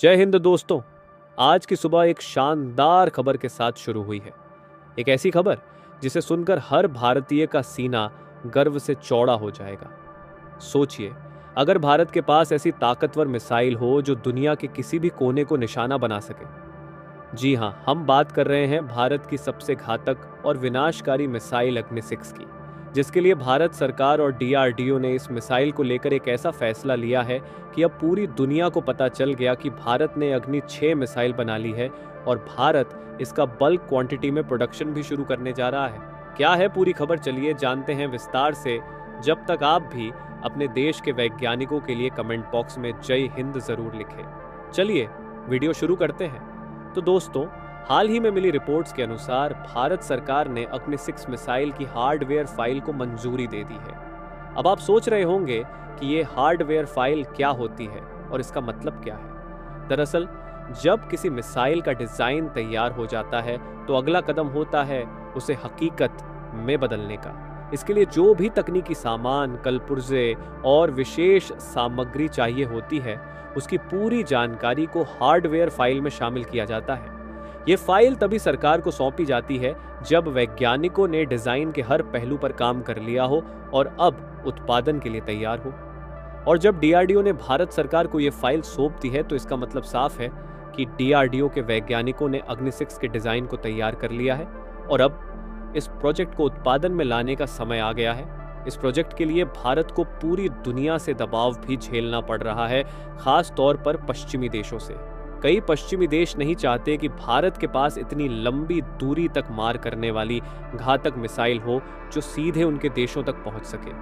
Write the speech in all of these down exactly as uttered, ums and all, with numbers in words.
जय हिंद दोस्तों, आज की सुबह एक शानदार खबर के साथ शुरू हुई है। एक ऐसी खबर जिसे सुनकर हर भारतीय का सीना गर्व से चौड़ा हो जाएगा। सोचिए, अगर भारत के पास ऐसी ताकतवर मिसाइल हो जो दुनिया के किसी भी कोने को निशाना बना सके। जी हाँ, हम बात कर रहे हैं भारत की सबसे घातक और विनाशकारी मिसाइल अग्नि सिक्स की, जिसके लिए भारत सरकार और डी आर डी ओ ने इस मिसाइल को लेकर एक ऐसा फैसला लिया है कि अब पूरी दुनिया को पता चल गया कि भारत ने अग्नि सिक्स मिसाइल बना ली है और भारत इसका बल्क क्वांटिटी में प्रोडक्शन भी शुरू करने जा रहा है। क्या है पूरी खबर, चलिए जानते हैं विस्तार से। जब तक आप भी अपने देश के वैज्ञानिकों के लिए कमेंट बॉक्स में जय हिंद जरूर लिखें। चलिए वीडियो शुरू करते हैं। तो दोस्तों, हाल ही में मिली रिपोर्ट्स के अनुसार भारत सरकार ने अग्नि सिक्स मिसाइल की हार्डवेयर फाइल को मंजूरी दे दी है। अब आप सोच रहे होंगे कि ये हार्डवेयर फाइल क्या होती है और इसका मतलब क्या है। दरअसल जब किसी मिसाइल का डिज़ाइन तैयार हो जाता है तो अगला कदम होता है उसे हकीकत में बदलने का। इसके लिए जो भी तकनीकी सामान, कलपुर्जे और विशेष सामग्री चाहिए होती है, उसकी पूरी जानकारी को हार्डवेयर फाइल में शामिल किया जाता है। ये फाइल तभी सरकार को सौंपी जाती है जब वैज्ञानिकों ने डिज़ाइन के हर पहलू पर काम कर लिया हो और अब उत्पादन के लिए तैयार हो। और जब डी आर डी ओ ने भारत सरकार को ये फाइल सौंप दी है तो इसका मतलब साफ है कि डी आर डी ओ के वैज्ञानिकों ने अग्नि सिक्स के डिज़ाइन को तैयार कर लिया है और अब इस प्रोजेक्ट को उत्पादन में लाने का समय आ गया है। इस प्रोजेक्ट के लिए भारत को पूरी दुनिया से दबाव भी झेलना पड़ रहा है, खास तौर पर पश्चिमी देशों से। कई पश्चिमी देश नहीं चाहते कि भारत के पास इतनी लंबी दूरी तक मार करने वाली घातक मिसाइल हो जो सीधे उनके देशों तक पहुंच सके।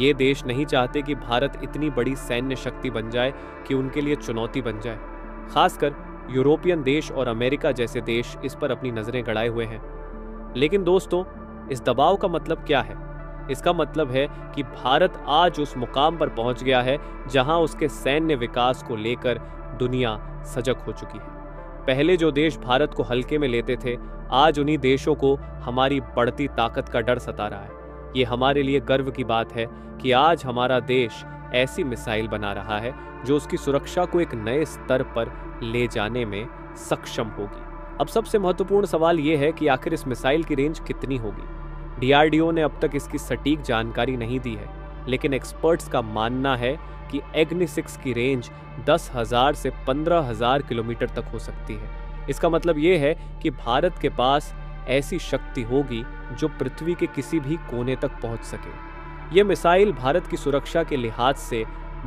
ये देश नहीं चाहते कि भारत इतनी बड़ी सैन्य शक्ति बन जाए कि उनके लिए चुनौती बन जाए। खासकर यूरोपियन देश और अमेरिका जैसे देश इस पर अपनी नज़रें गड़ाए हुए हैं। लेकिन दोस्तों, इस दबाव का मतलब क्या है? इसका मतलब है कि भारत आज उस मुकाम पर पहुँच गया है जहाँ उसके सैन्य विकास को लेकर दुनिया सजग हो चुकी है। पहले जो देश भारत को हल्के में लेते थे, आज उन्हीं देशों को हमारी बढ़ती ताकत का डर सता रहा है। ये हमारे लिए गर्व की बात है कि आज हमारा देश ऐसी मिसाइल बना रहा है जो उसकी सुरक्षा को एक नए स्तर पर ले जाने में सक्षम होगी। अब सबसे महत्वपूर्ण सवाल ये है कि आखिर इस मिसाइल की रेंज कितनी होगी। डी आर डी ओ ने अब तक इसकी सटीक जानकारी नहीं दी है, लेकिन एक्सपर्ट्स का मानना है कि अग्नि सिक्स की रेंज दस हज़ार से पंद्रह हज़ार किलोमीटर तक हो सकती है। इसका मतलब ये है कि भारत के पास ऐसी शक्ति होगी जो पृथ्वी के किसी भी कोने तक पहुंच सके। ये मिसाइल भारत की सुरक्षा के लिहाज से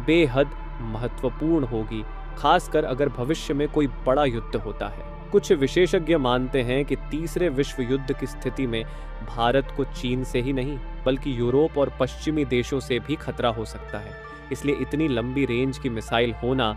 बेहद महत्वपूर्ण होगी, खासकर अगर भविष्य में कोई बड़ा युद्ध होता है। कुछ विशेषज्ञ मानते हैं कि तीसरे विश्व युद्ध की स्थिति में भारत को चीन से ही नहीं बल्कि यूरोप और पश्चिमी देशों से भी खतरा हो सकता है। इसलिए इतनी लंबी रेंज की मिसाइल होना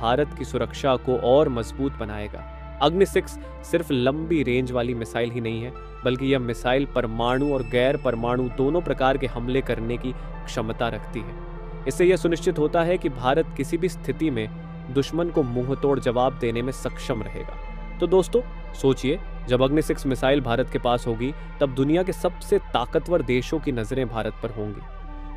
भारत की सुरक्षा को और मजबूत बनाएगा। अग्नि सिक्स सिर्फ लंबी रेंज वाली मिसाइल ही नहीं है, बल्कि यह मिसाइल परमाणु और गैर परमाणु दोनों प्रकार के हमले करने की क्षमता रखती है। इससे यह सुनिश्चित होता है कि भारत किसी भी स्थिति में दुश्मन को मुंहतोड़ जवाब देने में सक्षम रहेगा। तो दोस्तों सोचिए, जब अग्नि सिक्स मिसाइल भारत के पास होगी तब दुनिया के सबसे ताकतवर देशों की नज़रें भारत पर होंगी।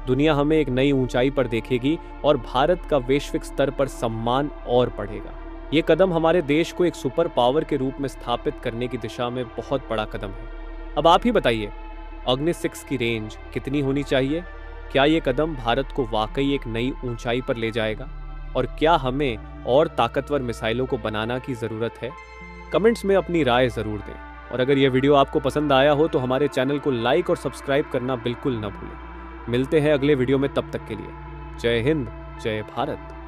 दुनिया हमें एक नई ऊंचाई पर देखेगी और भारत का वैश्विक स्तर पर सम्मान और बढ़ेगा। ये कदम हमारे देश को एक सुपर पावर के रूप में स्थापित करने की दिशा में बहुत बड़ा कदम है। अब आप ही बताइए, अग्नि सिक्स की रेंज कितनी होनी चाहिए? क्या ये कदम भारत को वाकई एक नई ऊंचाई पर ले जाएगा? और क्या हमें और ताकतवर मिसाइलों को बनाना की ज़रूरत है? कमेंट्स में अपनी राय ज़रूर दें। और अगर यह वीडियो आपको पसंद आया हो तो हमारे चैनल को लाइक और सब्सक्राइब करना बिल्कुल न भूलें। मिलते हैं अगले वीडियो में, तब तक के लिए जय हिंद, जय भारत।